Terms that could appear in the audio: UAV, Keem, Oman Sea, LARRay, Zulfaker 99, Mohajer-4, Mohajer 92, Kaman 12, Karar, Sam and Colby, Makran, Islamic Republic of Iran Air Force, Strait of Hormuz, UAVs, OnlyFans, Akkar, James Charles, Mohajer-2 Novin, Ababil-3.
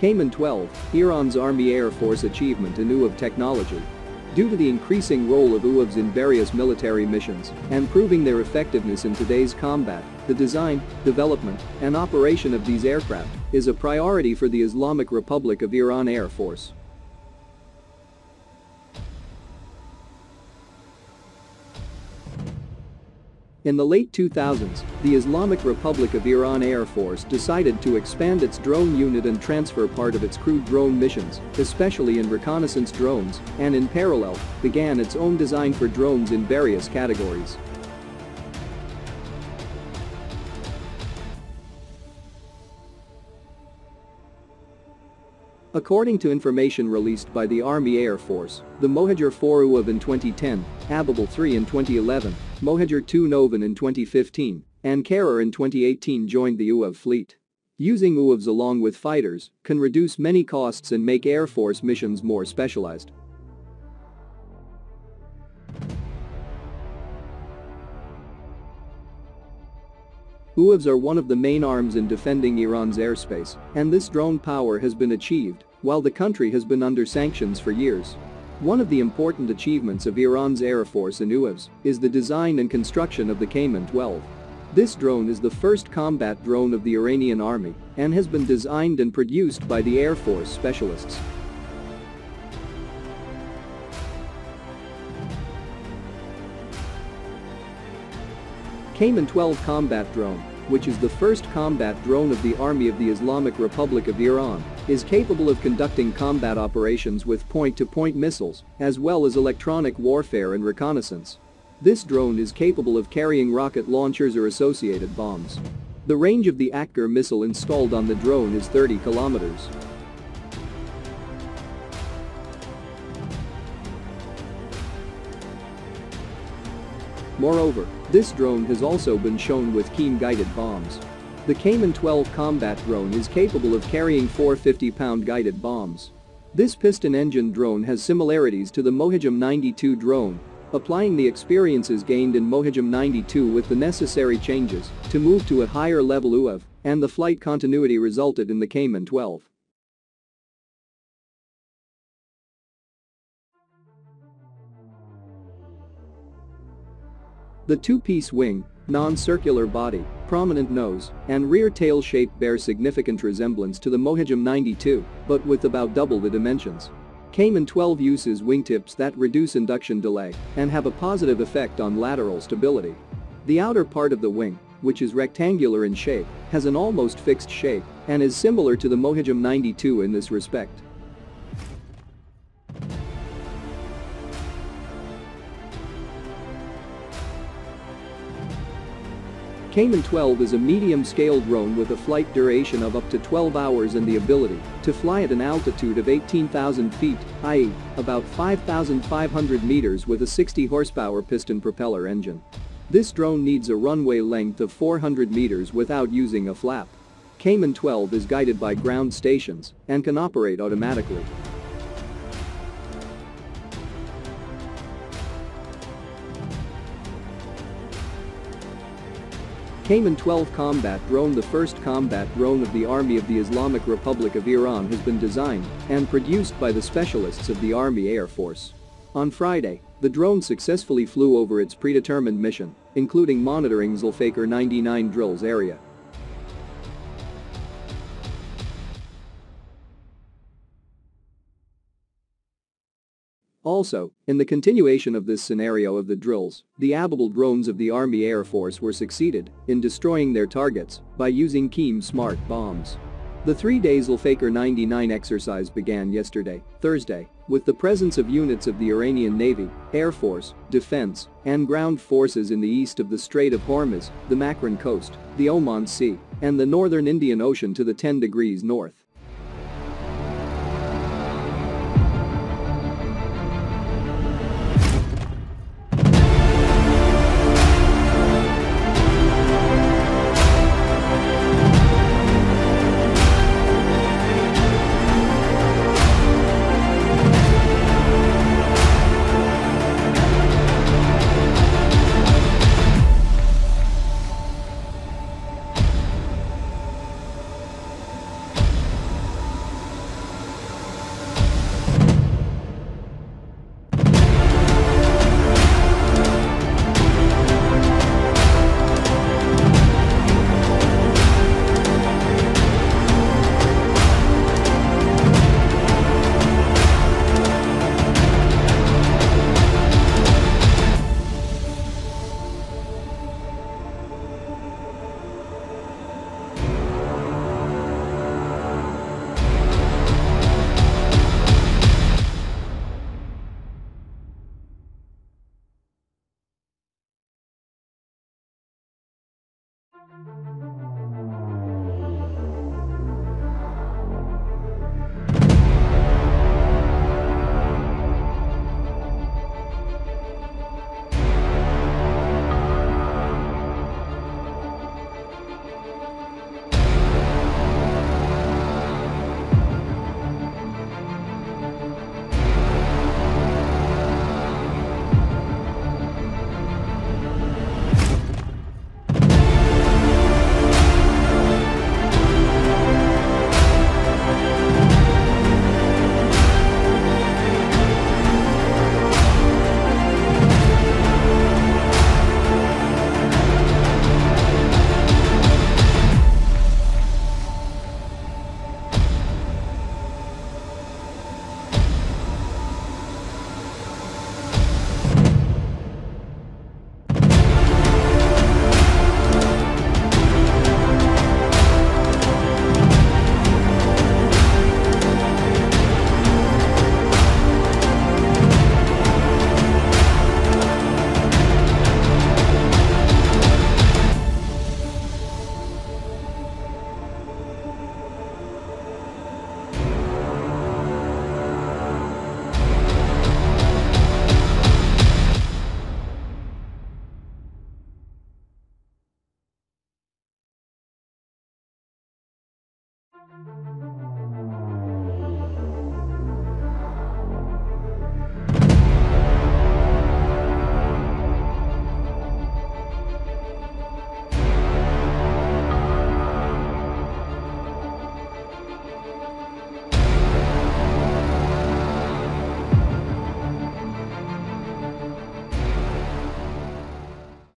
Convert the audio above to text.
Kaman 12, Iran's Army Air Force achievement in UAV technology. Due to the increasing role of UAVs in various military missions and proving their effectiveness in today's combat, the design, development, and operation of these aircraft is a priority for the Islamic Republic of Iran Air Force. In the late 2000s, the Islamic Republic of Iran Air Force decided to expand its drone unit and transfer part of its crewed drone missions, especially in reconnaissance drones, and in parallel, began its own design for drones in various categories. According to information released by the Army Air Force, the Mohajer-4 UAV in 2010, Ababil-3 in 2011, Mohajer-2 Novin in 2015, and Karar in 2018 joined the UAV fleet. Using UAVs along with fighters can reduce many costs and make Air Force missions more specialized. UAVs are one of the main arms in defending Iran's airspace, and this drone power has been achieved while the country has been under sanctions for years. One of the important achievements of Iran's Air Force in UAVs is the design and construction of the Kaman 12. This drone is the first combat drone of the Iranian army and has been designed and produced by the Air Force specialists. Kaman 12 combat drone, which is the first combat drone of the Army of the Islamic Republic of Iran, is capable of conducting combat operations with point-to-point missiles, as well as electronic warfare and reconnaissance. This drone is capable of carrying rocket launchers or associated bombs. The range of the Akkar missile installed on the drone is 30 kilometers. Moreover, this drone has also been shown with Keem guided bombs. The Kaman 12 combat drone is capable of carrying 4 50-pound guided bombs. This piston-engine drone has similarities to the Mohajer 92 drone, applying the experiences gained in Mohajer 92 with the necessary changes to move to a higher level UAV, and the flight continuity resulted in the Kaman 12. The two-piece wing, non-circular body, prominent nose, and rear tail shape bear significant resemblance to the Mohajer 92, but with about double the dimensions. Kaman 12 uses wingtips that reduce induction delay and have a positive effect on lateral stability. The outer part of the wing, which is rectangular in shape, has an almost fixed shape and is similar to the Mohajer 92 in this respect. Kaman 12 is a medium-scale drone with a flight duration of up to 12 hours and the ability to fly at an altitude of 18,000 feet, i.e., about 5,500 meters with a 60-horsepower piston propeller engine. This drone needs a runway length of 400 meters without using a flap. Kaman 12 is guided by ground stations and can operate automatically. Kaman 12 combat drone, the first combat drone of the Army of the Islamic Republic of Iran, has been designed and produced by the specialists of the Army Air Force. On Friday, the drone successfully flew over its predetermined mission, including monitoring Zulfaker 99 drills area. Also, in the continuation of this scenario of the drills, the Ababil drones of the Army Air Force were succeeded in destroying their targets by using Keem smart bombs. The 3-day Zulfaker 99 exercise began yesterday, Thursday, with the presence of units of the Iranian Navy, Air Force, Defense, and Ground Forces in the east of the Strait of Hormuz, the Makran coast, the Oman Sea, and the northern Indian Ocean to the 10 degrees north.